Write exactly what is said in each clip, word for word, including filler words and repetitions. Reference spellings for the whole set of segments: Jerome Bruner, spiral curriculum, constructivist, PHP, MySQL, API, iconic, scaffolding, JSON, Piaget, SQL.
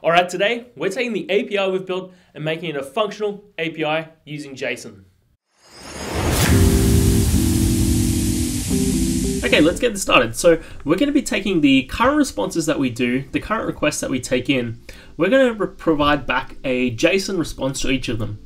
All right, today we're taking the A P I we've built and making it a functional A P I using JSON. Okay, let's get this started. So we're going to be taking the current responses that we do, the current requests that we take in. We're going to provide back a JSON response to each of them.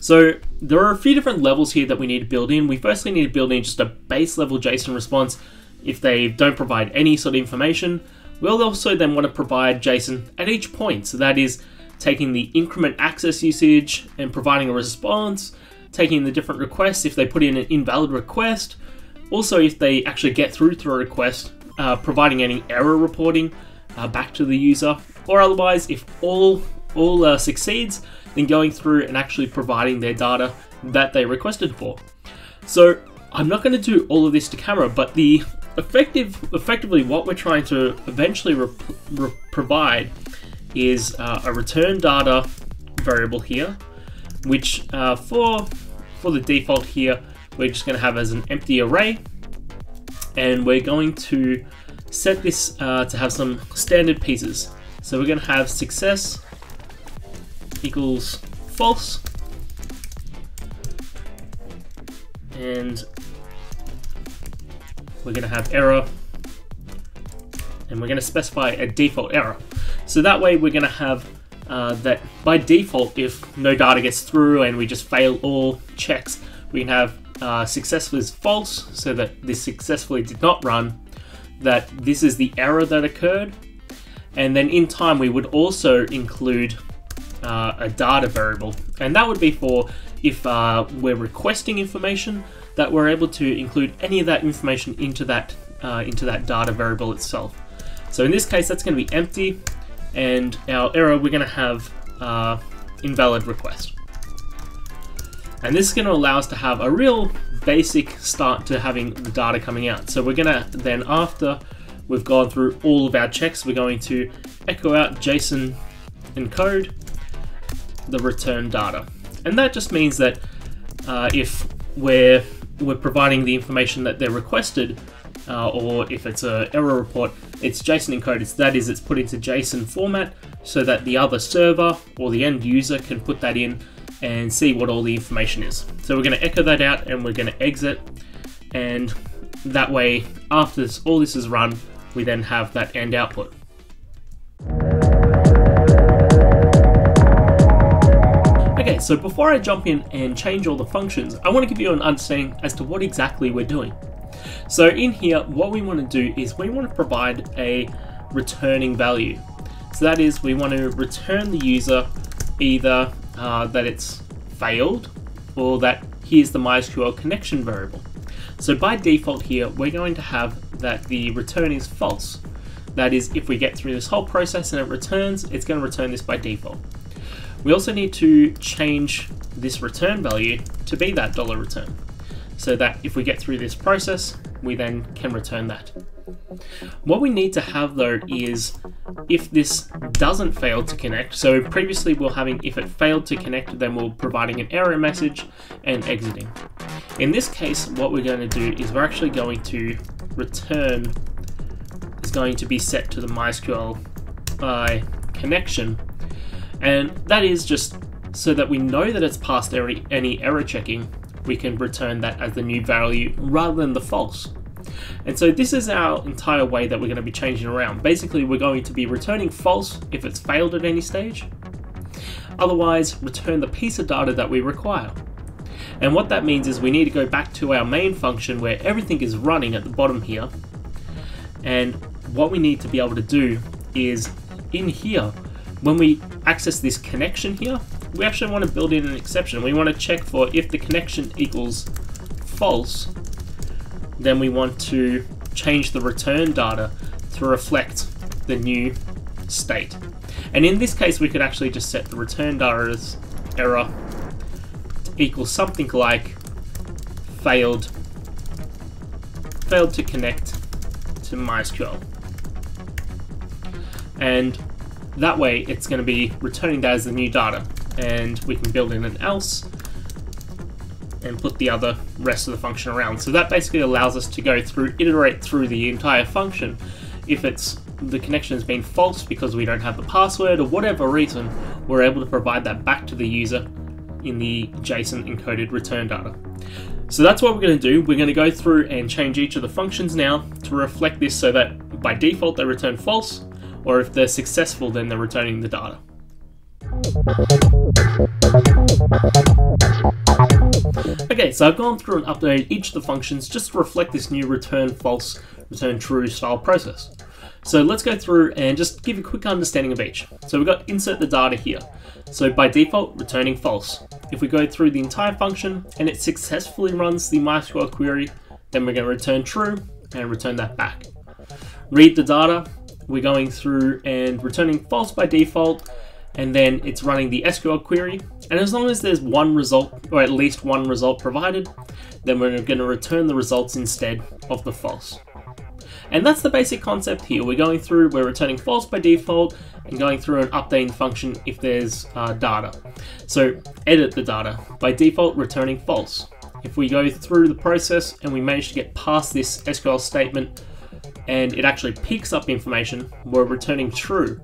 So there are a few different levels here that we need to build in. We firstly need to build in just a base level JSON response if they don't provide any sort of information. We'll also then want to provide JSON at each point. So that is taking the increment access usage and providing a response, taking the different requests if they put in an invalid request, also if they actually get through to a request, uh, providing any error reporting uh, back to the user, or otherwise if all, all uh, succeeds, then going through and actually providing their data that they requested for. So I'm not going to do all of this to camera, but the Effective, effectively, what we're trying to eventually re re provide is uh, a return data variable here, which uh, for for the default here, we're just going to have as an empty array, and we're going to set this uh, to have some standard pieces. So we're going to have success equals false, and we're going to have error, and we're going to specify a default error. So that way we're going to have uh, that by default, if no data gets through and we just fail all checks, we can have uh, successful is false, so that this successfully did not run, that this is the error that occurred. And then in time, we would also include uh, a data variable, and that would be for if uh, we're requesting information, that we're able to include any of that information into that uh, into that data variable itself. So in this case, that's going to be empty, and our error, we're going to have uh, invalid request. And this is going to allow us to have a real basic start to having the data coming out. So we're going to then, after we've gone through all of our checks, we're going to echo out JSON encode the return data. And that just means that uh, if we're We're providing the information that they're requested, uh, or if it's an error report, it's JSON encoded. That is, it's put into JSON format so that the other server or the end user can put that in and see what all the information is. So we're going to echo that out, and we're going to exit, and that way, after this, all this is run, we then have that end output. Okay, so before I jump in and change all the functions, I want to give you an understanding as to what exactly we're doing. So in here, what we want to do is we want to provide a returning value. So that is, we want to return the user either uh, that it's failed, or that here's the MySQL connection variable. So by default here, we're going to have that the return is false. That is, if we get through this whole process and it returns, it's going to return this by default. We also need to change this return value to be that dollar return, so that if we get through this process, we then can return that. What we need to have though is if this doesn't fail to connect, so previously we're having if it failed to connect, then we're providing an error message and exiting. In this case, what we're going to do is we're actually going to return, is going to be set to the MySQL by connection. And that is just so that we know that it's passed any error checking, we can return that as the new value rather than the false. And so this is our entire way that we're going to be changing around. Basically, we're going to be returning false if it's failed at any stage. Otherwise, return the piece of data that we require. And what that means is we need to go back to our main function where everything is running at the bottom here. And what we need to be able to do is in here, when we access this connection here, we actually want to build in an exception. We want to check for if the connection equals false, then we want to change the return data to reflect the new state. And in this case, we could actually just set the return data's error to equal something like failed, failed to connect to MySQL. And that way, it's going to be returning that as the new data, and we can build in an else and put the other rest of the function around. So that basically allows us to go through, iterate through the entire function if it's the connection has been false because we don't have the password or whatever reason, we're able to provide that back to the user in the JSON encoded return data. So that's what we're going to do. We're going to go through and change each of the functions now to reflect this so that by default they return false, or if they're successful then they're returning the data. Okay, so I've gone through and updated each of the functions just to reflect this new return false, return true style process. So let's go through and just give a quick understanding of each. So we've got insert the data here. So by default, returning false. If we go through the entire function and it successfully runs the MySQL query, then we're going to return true and return that back. Read the data. We're going through and returning false by default, and then it's running the S Q L query. And as long as there's one result, or at least one result provided, then we're going to return the results instead of the false. And that's the basic concept here. We're going through, we're returning false by default, and going through and updating the function if there's uh, data. So edit the data, by default returning false. If we go through the process and we manage to get past this S Q L statement and it actually picks up information, we're returning true.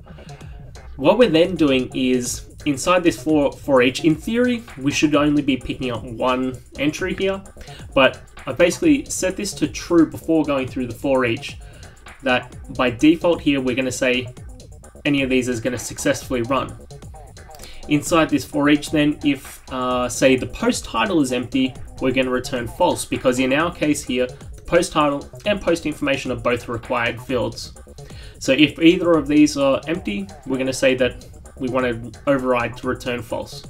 What we're then doing is, inside this for, for each, in theory, we should only be picking up one entry here, but I basically set this to true before going through the for each, that by default here, we're going to say any of these is going to successfully run. Inside this for each then, if uh, say the post title is empty, we're going to return false, because in our case here, the post title and post information are both required fields. So if either of these are empty, we're going to say that we want to override to return false.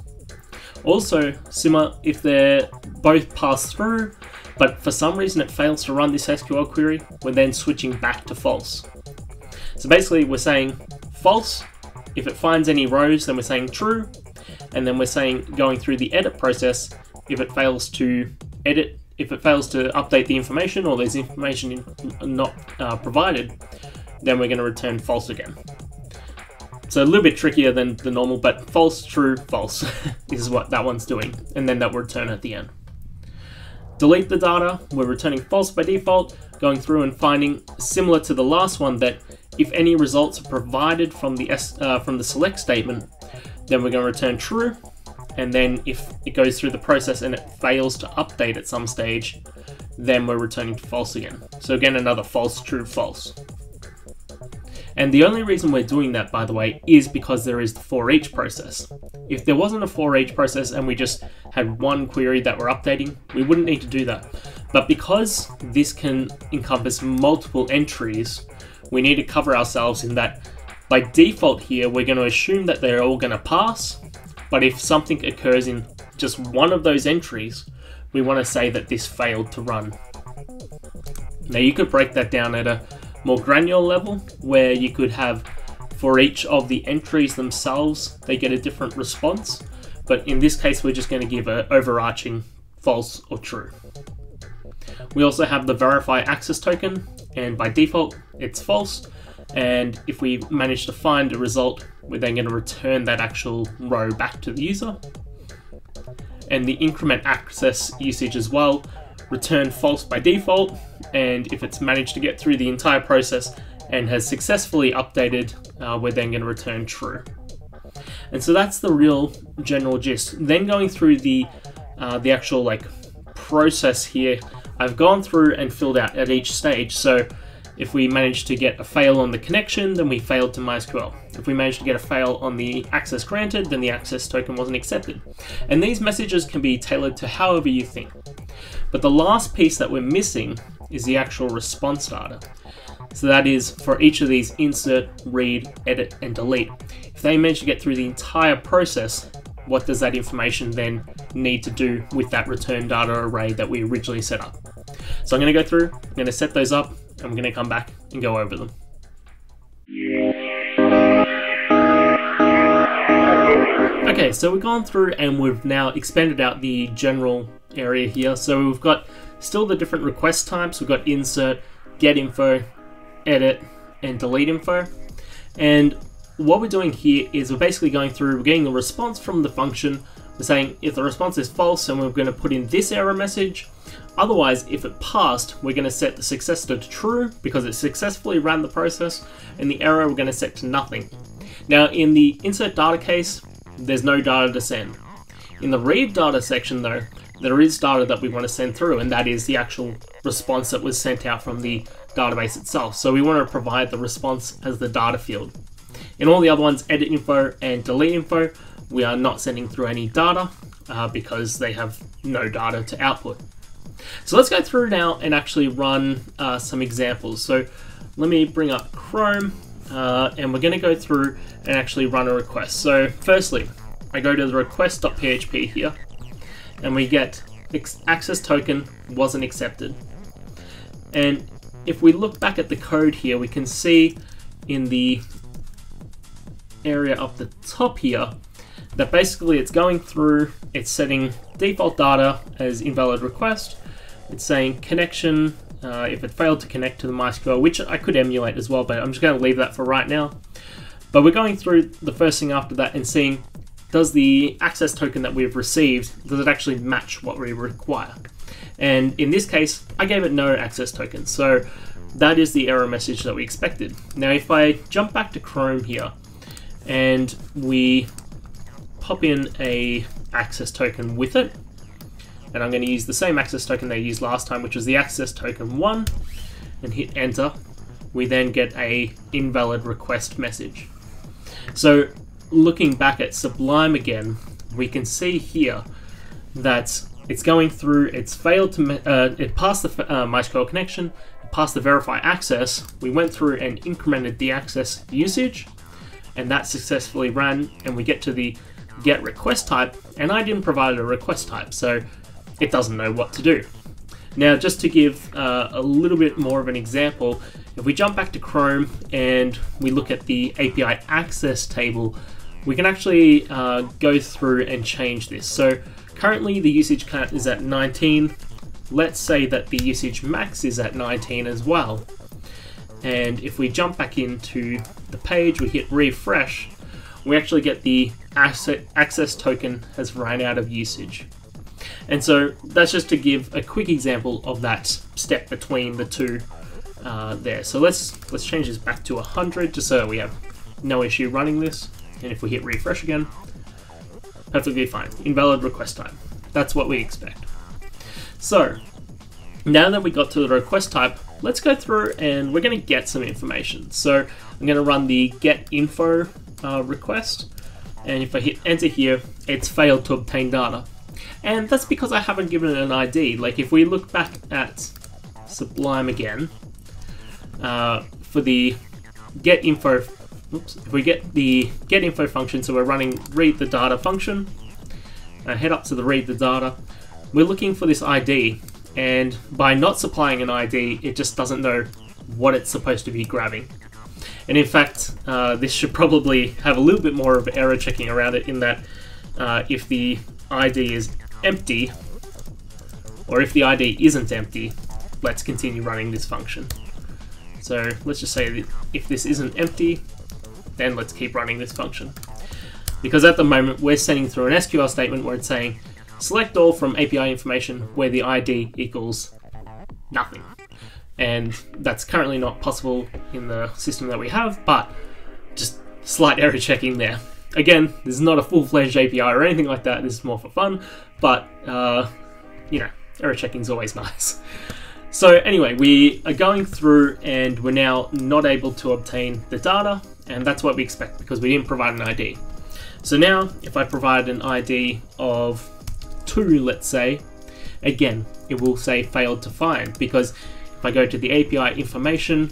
Also, similar, if they're both passed through, but for some reason it fails to run this S Q L query, we're then switching back to false. So basically we're saying false, if it finds any rows, then we're saying true, and then we're saying going through the edit process, if it fails to edit, if it fails to update the information or there's information not uh, provided, then we're going to return false again. So a little bit trickier than the normal, but false, true, false is what that one's doing, and then that will return at the end. Delete the data, we're returning false by default, going through and finding, similar to the last one, that if any results are provided from the, S, uh, from the select statement, then we're going to return true, and then if it goes through the process and it fails to update at some stage, then we're returning to false again. So again, another false, true, false. And the only reason we're doing that, by the way, is because there is the for each process. If there wasn't a for each process and we just had one query that we're updating, we wouldn't need to do that. But because this can encompass multiple entries, we need to cover ourselves in that by default here, we're going to assume that they're all going to pass. But if something occurs in just one of those entries, we want to say that this failed to run. Now you could break that down at a more granular level, where you could have for each of the entries themselves, they get a different response. But in this case, we're just going to give an overarching false or true. We also have the verify access token, and by default, it's false. And if we manage to find a result, we're then going to return that actual row back to the user. And the increment access usage as well, return false by default, and if it's managed to get through the entire process and has successfully updated, uh, we're then going to return true. And so that's the real general gist. Then going through the uh, the actual like process here, I've gone through and filled out at each stage. So if we manage to get a fail on the connection, then we failed to MySQL. If we manage to get a fail on the access granted, then the access token wasn't accepted. And these messages can be tailored to however you think. But the last piece that we're missing is the actual response data. So that is for each of these insert, read, edit, and delete. If they manage to get through the entire process, what does that information then need to do with that return data array that we originally set up? So I'm going to go through, I'm going to set those up, I'm going to come back and go over them. Okay, so we've gone through and we've now expanded out the general area here. So we've got still the different request types. We've got insert, get info, edit, and delete info. And what we're doing here is we're basically going through, we're getting the response from the function, saying if the response is false, then we're going to put in this error message. Otherwise, if it passed, we're going to set the success to true because it successfully ran the process, and the error we're going to set to nothing. Now in the insert data case, there's no data to send. In the read data section though, there is data that we want to send through, and that is the actual response that was sent out from the database itself. So we want to provide the response as the data field. In all the other ones, edit info and delete info, we are not sending through any data uh, because they have no data to output. So let's go through now and actually run uh, some examples. So let me bring up Chrome uh, and we're going to go through and actually run a request. So firstly, I go to the request.php here and we get access token wasn't accepted. And if we look back at the code here, we can see in the area up the top here that basically it's going through, it's setting default data as invalid request. It's saying connection, uh, if it failed to connect to the MySQL, which I could emulate as well, but I'm just going to leave that for right now. But we're going through the first thing after that and seeing, does the access token that we've received, does it actually match what we require? And in this case, I gave it no access token. So that is the error message that we expected. Now, if I jump back to Chrome here and we pop in a access token with it, and I'm going to use the same access token they used last time, which was the access token one, and hit enter, we then get a invalid request message. So looking back at Sublime again, we can see here that it's going through, it's failed to, uh, it passed the uh, MySQL connection, it passed the verify access, we went through and incremented the access usage, and that successfully ran, and we get to the get request type, and I didn't provide a request type, so it doesn't know what to do. Now, just to give uh, a little bit more of an example, if we jump back to Chrome and we look at the A P I access table, we can actually uh, go through and change this. So currently the usage count is at nineteen. Let's say that the usage max is at nineteen as well. And if we jump back into the page, we hit refresh, we actually get the access token has run out of usage. And so that's just to give a quick example of that step between the two uh, there. So let's let's change this back to one hundred just so we have no issue running this. And if we hit refresh again, perfectly fine. Invalid request type. That's what we expect. So now that we got to the request type, let's go through and we're going to get some information. So I'm going to run the get info uh, request. And if I hit enter here, it's failed to obtain data. And that's because I haven't given it an I D. Like if we look back at Sublime again, uh, for the get info, oops, if we get the get info function, so we're running read the data function, uh, head up to the read the data, we're looking for this I D, and by not supplying an I D, it just doesn't know what it's supposed to be grabbing. And in fact, uh, this should probably have a little bit more of error checking around it in that uh, if the I D is empty, or if the I D isn't empty, let's continue running this function. So let's just say that if this isn't empty, then let's keep running this function. Because at the moment, we're sending through an S Q L statement where it's saying, select all from A P I information where the I D equals nothing. And that's currently not possible in the system that we have, but just slight error checking there. Again, this is not a full-fledged A P I or anything like that, this is more for fun, but uh, you know, error checking is always nice. So anyway, we are going through and we're now not able to obtain the data, and that's what we expect because we didn't provide an I D. So now, if I provide an I D of two, let's say, again, it will say failed to find because if I go to the A P I information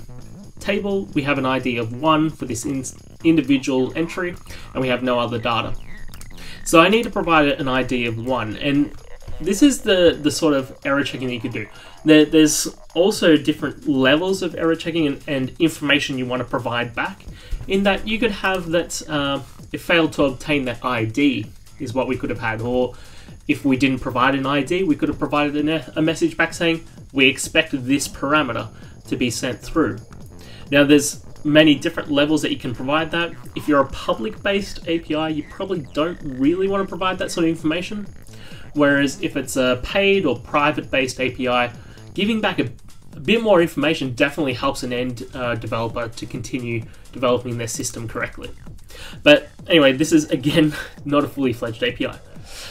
table, we have an I D of one for this in individual entry, and we have no other data. So I need to provide an I D of one, and this is the, the sort of error checking that you can do. There, there's also different levels of error checking and, and information you want to provide back, in that you could have that uh, it failed to obtain that I D, is what we could have had, or if we didn't provide an I D, we could have provided a message back saying, we expected this parameter to be sent through. Now there's many different levels that you can provide that. If you're a public-based A P I, you probably don't really want to provide that sort of information. Whereas if it's a paid or private-based A P I, giving back a, a bit more information definitely helps an end uh, developer to continue developing their system correctly. But anyway, this is, again, not a fully fledged A P I.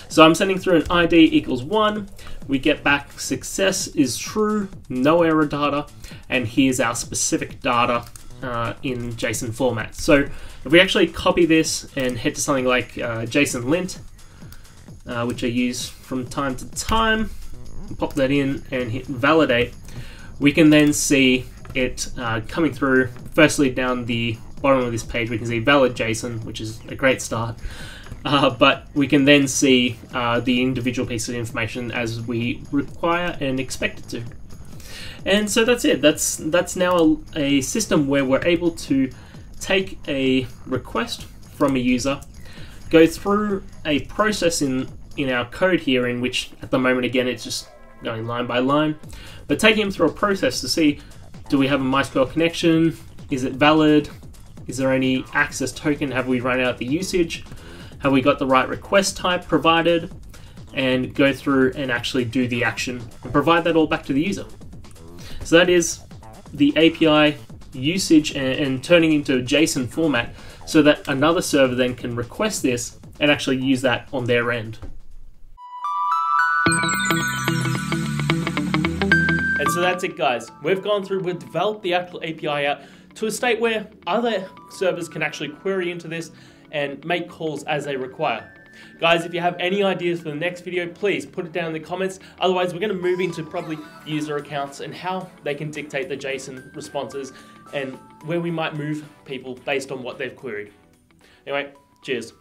So I'm sending through an I D equals one, we get back success is true, no error data, and here's our specific data uh, in JSON format. So if we actually copy this and head to something like uh, JSON lint, uh, which I use from time to time, pop that in and hit validate, we can then see it uh, coming through. Firstly, down the bottom of this page, we can see valid JSON, which is a great start. Uh, but we can then see uh, the individual pieces of information as we require and expect it to. And so that's it. That's, that's now a, a system where we're able to take a request from a user, go through a process in, in our code here, in which at the moment, again, it's just going line by line, but taking them through a process to see, do we have a MySQL connection? Is it valid? Is there any access token? Have we run out the usage? Have we got the right request type provided? And go through and actually do the action and provide that all back to the user. So that is the A P I usage and, and turning into a JSON format so that another server then can request this and actually use that on their end. And so that's it, guys. We've gone through, we've developed the actual A P I out to a state where other servers can actually query into this and make calls as they require. Guys, if you have any ideas for the next video, please put it down in the comments. Otherwise, we're gonna move into probably user accounts and how they can dictate the JSON responses and where we might move people based on what they've queried. Anyway, cheers.